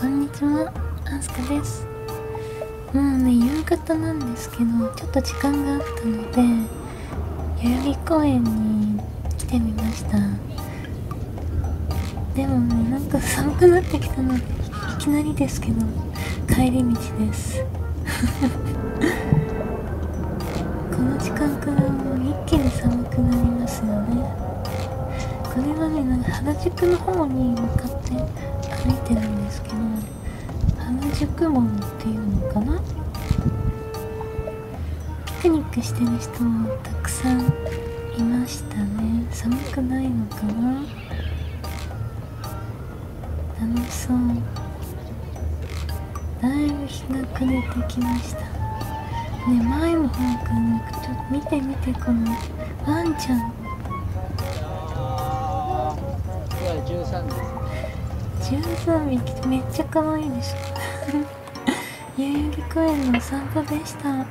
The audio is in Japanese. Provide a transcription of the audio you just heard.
こんにちは、アスカです。もうね、夕方なんですけど、ちょっと時間があったので代々木公園に来てみました。でもね、なんか寒くなってきたので、いきなりですけど帰り道です。この時間からもう一気に寒くなりますよね。これはね、なんか原宿の方に向かって歩いてるんですけど、原宿門っていうのかな、ピクニックしてる人もたくさんいましたね。寒くないのかな、楽しそう。だいぶ日が暮れてきました。ね、前の方からなんかちょっと見てこのワンちゃん。13匹、めっちゃ可愛いでしょ。代々木公園のお散歩でした。